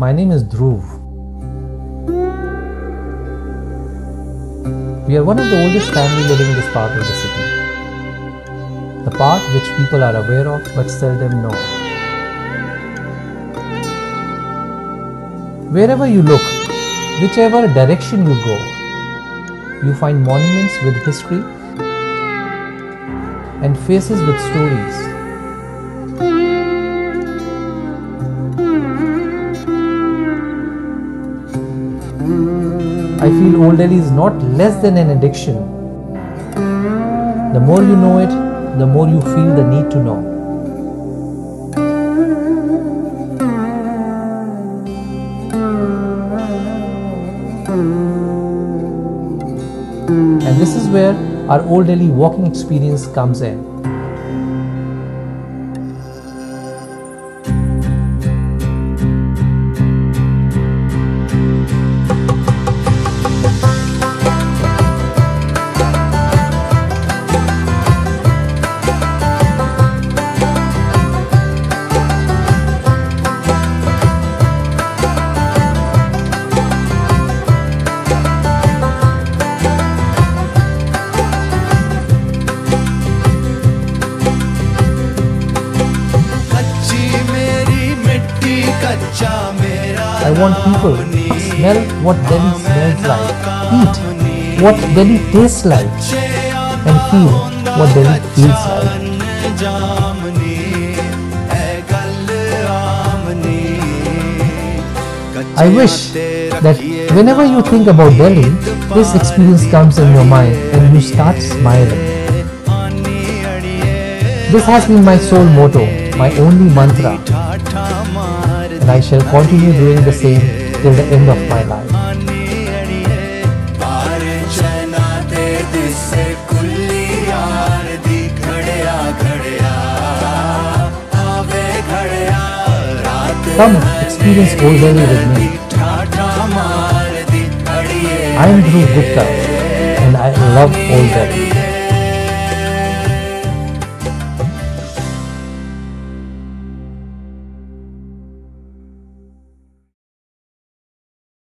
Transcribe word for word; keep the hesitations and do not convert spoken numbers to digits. My name is Dhruv. We are one of the oldest family living in this part of the city. The part which people are aware of but seldom know. Wherever you look, whichever direction you go, you find monuments with history and faces with stories. I feel Old Delhi is not less than an addiction. The more you know it, the more you feel the need to know. And this is where our Old Delhi walking experience comes in. I want people to smell what Delhi smells like, eat what Delhi tastes like, and feel what Delhi feels like. I wish that whenever you think about Delhi, this experience comes in your mind and you start smiling. This has been my sole motto, my only mantra. And I shall continue doing the same till the end of my life. Come experience Old Delhi with me. I am Guru Gupta and I love Old Delhi.